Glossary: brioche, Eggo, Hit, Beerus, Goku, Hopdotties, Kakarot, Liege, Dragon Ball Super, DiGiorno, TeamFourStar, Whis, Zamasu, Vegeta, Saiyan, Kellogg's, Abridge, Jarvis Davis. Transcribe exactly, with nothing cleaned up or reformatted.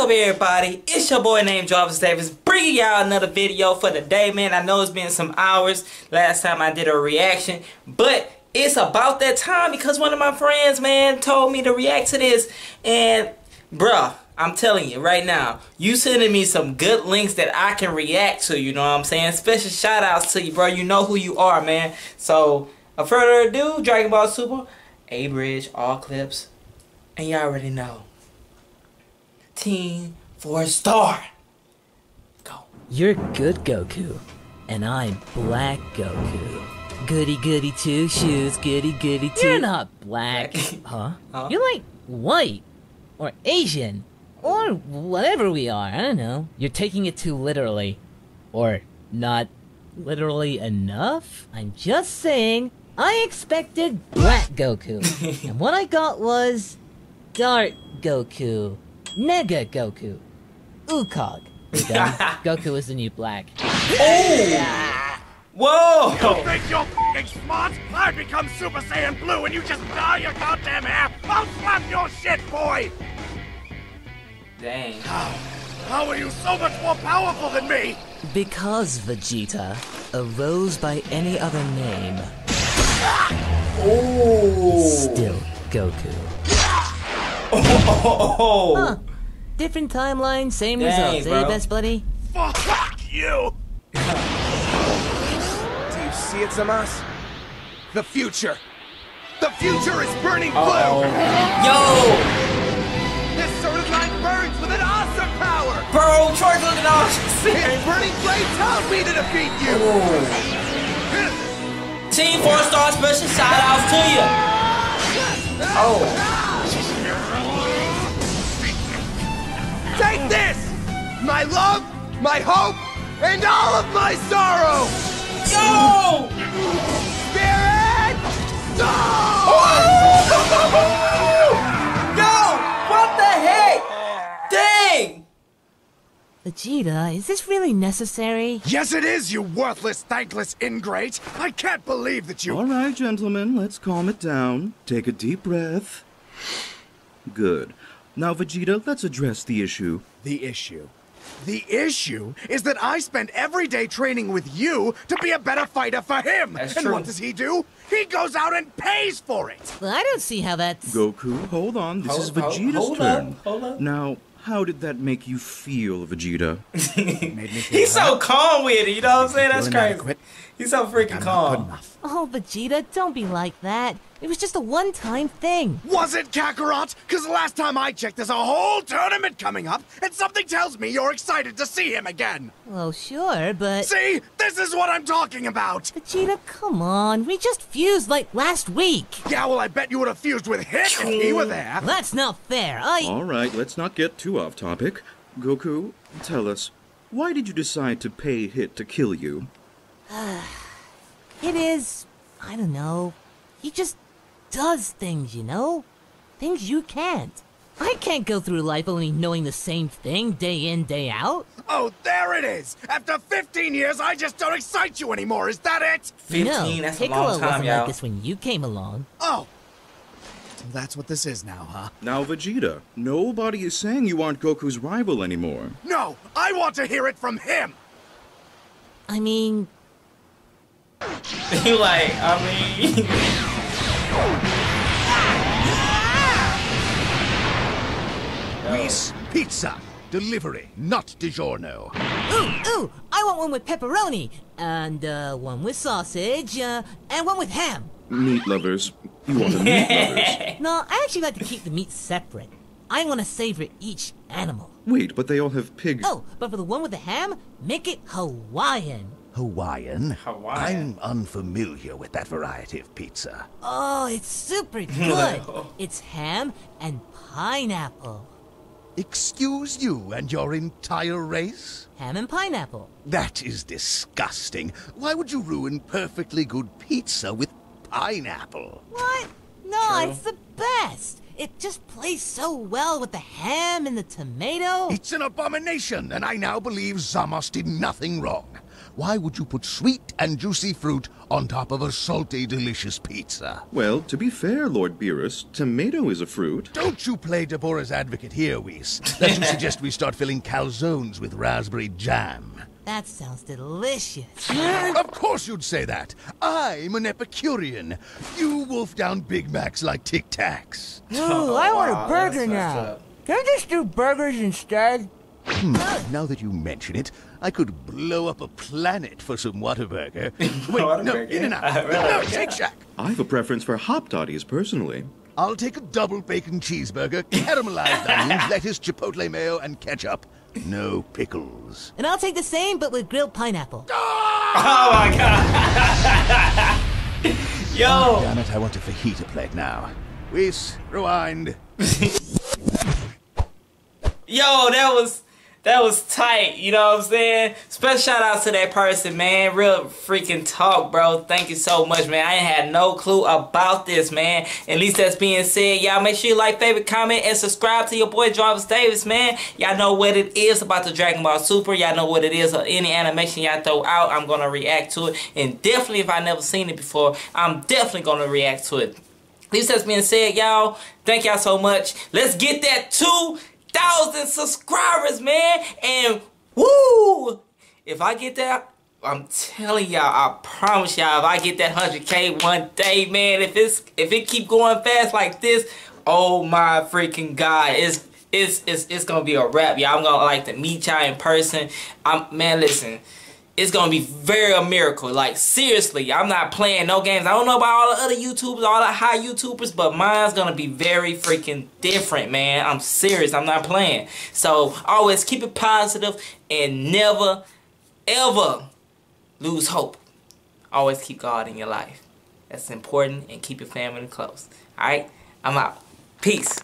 up, everybody? It's your boy named Jarvis Davis, bringing y'all another video for the day, man. I know it's been some hours last time I did a reaction, but it's about that time because one of my friends, man, told me to react to this. And bruh, I'm telling you right now, you sending me some good links that I can react to, you know what I'm saying? Special shout outs to you, bro. You know who you are, man. So, without further ado, Dragon Ball Super, Abridge, all clips, and y'all already know. Team Four Star. Go. You're good Goku, and I'm black Goku. Goody goody two shoes, goody goody two. You're not black. Huh? Huh? You're like white, or Asian, or whatever we are, I don't know. You're taking it too literally, or not literally enough? I'm just saying, I expected black Goku, and what I got was dark Goku. Nega Goku. Ukog. Goku is the new black. Oh! Whoa! You think you're f***ing smart? I become Super Saiyan Blue and you just dye your goddamn hair! I'll slap your shit, boy! Dang. How? How are you so much more powerful than me? Because Vegeta arose by any other name. Oh! Still Goku. Oh, oh, oh, oh. Huh. Different timeline, same Dang, results, bro. eh, best buddy? Fuck you! Do you see it, Zamasu? The future! The future is burning blue! Uh-oh. Yo! This sort of light burns with an awesome power! Bro, Troy's looking awesome! His burning blade tells me to defeat you! Oh. Team Four Star special shout-outs to you! Oh! Take this! My love, my hope, and all of my sorrow! Yo! Spirit! No! Oh! Yo! What the heck? Dang! Vegeta, is this really necessary? Yes it is, you worthless, thankless ingrate! I can't believe that you— Alright, gentlemen, let's calm it down. Take a deep breath. Good. Now, Vegeta, let's address the issue. The issue? The issue is that I spend every day training with you to be a better fighter for him! That's and true. What does he do? He goes out and pays for it! Well, I don't see how that's... Goku, hold on. This hold, is Vegeta's hold, hold turn. Up, hold up. Now, how did that make you feel, Vegeta? Made me feel He's hot. so calm with it, you know what I'm saying? That's crazy. He's so freaking I'm calm. Oh, Vegeta, don't be like that. It was just a one-time thing. Was it, Kakarot? Because last time I checked, there's a whole tournament coming up, and something tells me you're excited to see him again. Well, sure, but... See? This is what I'm talking about! Vegeta, come on. We just fused, like, last week. Yeah, well, I bet you would have fused with Hit if he were there. That's not fair. I... All right, let's not get too off topic. Goku, tell us, why did you decide to pay Hit to kill you? It is... I don't know. He just... does things, you know? Things you can't. I can't go through life only knowing the same thing day in, day out. Oh, there it is! After fifteen years, I just don't excite you anymore, is that it? fifteen, no, that's a long time, y'all. No, Piccolo wasn't like this when you came along. Oh! So that's what this is now, huh? Now, Vegeta, nobody is saying you aren't Goku's rival anymore. No! I want to hear it from him! I mean... You like, I mean... Whis, pizza, delivery, not DiGiorno. Ooh, ooh, I want one with pepperoni, and uh, one with sausage, uh, and one with ham. Meat lovers. You want the meat lovers? No, I actually like to keep the meat separate. I want to savor each animal. Wait, but they all have pig. Oh, but for the one with the ham, make it Hawaiian. Hawaiian? Hawaiian? I'm unfamiliar with that variety of pizza. Oh, it's super good. It's ham and pineapple. Excuse you and your entire race? Ham and pineapple. That is disgusting. Why would you ruin perfectly good pizza with pineapple? What? No, True. It's the best. It just plays so well with the ham and the tomato. It's an abomination, and I now believe Zamos did nothing wrong. Why would you put sweet and juicy fruit on top of a salty, delicious pizza? Well, to be fair, Lord Beerus, tomato is a fruit. Don't you play Deborah's advocate here, Whis. That you suggest we start filling calzones with raspberry jam. That sounds delicious. Of course you'd say that. I'm an Epicurean. You wolf down Big Macs like Tic Tacs. Ooh, oh, I wow, want a burger now. Can I just do burgers instead? Hmm, now that you mention it, I could blow up a planet for some Whataburger. Wait, Whataburger? No, in and out. Really? No, Shake Shack. I have a preference for Hopdotties, personally. I'll take a double bacon cheeseburger, caramelized onions, lettuce, chipotle mayo, and ketchup. No pickles. And I'll take the same, but with grilled pineapple. Oh, oh my god. Yo! Oh, damn it, I want a fajita plate now. Whis, rewind. Yo, that was... That was tight, you know what I'm saying? Special shout out to that person, man. Real freaking talk, bro. Thank you so much, man. I ain't had no clue about this, man. At least that's being said. Y'all make sure you like, favorite, comment, and subscribe to your boy Jarvis Davis, man. Y'all know what it is about the Dragon Ball Super. Y'all know what it is of any animation y'all throw out. I'm going to react to it. And definitely, if I never seen it before, I'm definitely going to react to it. At least that's being said, y'all. Thank y'all so much. Let's get that to thousand subscribers, man, and woo! If I get that, I'm telling y'all, I promise y'all, if I get that one hundred K one day, man, if it's if it keep going fast like this, oh my freaking god, it's it's it's it's gonna be a wrap, y'all. I'm gonna like to meet y'all in person. I'm man, listen. It's gonna be very a miracle. Like, seriously, I'm not playing no games. I don't know about all the other YouTubers, all the high YouTubers, but mine's gonna be very freaking different, man. I'm serious. I'm not playing. So, always keep it positive and never, ever lose hope. Always keep God in your life. That's important, and keep your family close. All right? I'm out. Peace.